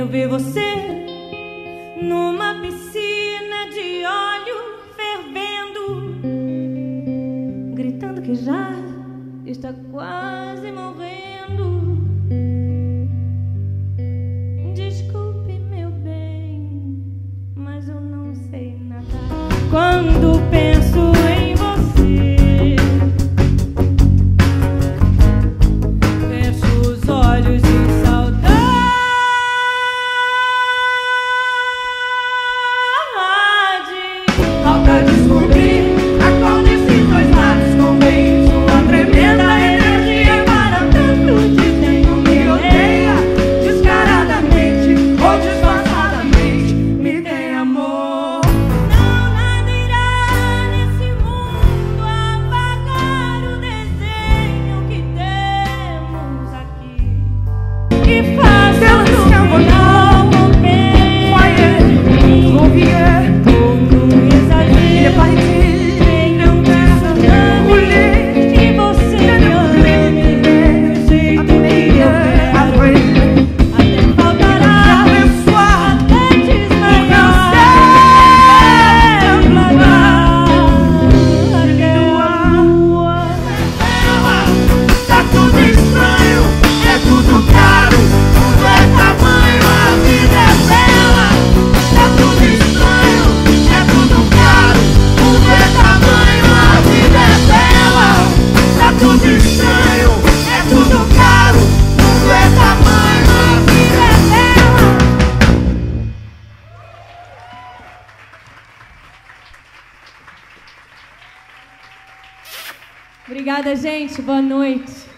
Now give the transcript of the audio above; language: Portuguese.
Quero ver você numa piscina de óleo fervendo, gritando que já está quase morrendo. Desculpe, meu bem, mas eu não sei nadar. Quando penso em você, fecho os olhos e saudade. Falta descobrir. Obrigada, gente. Boa noite.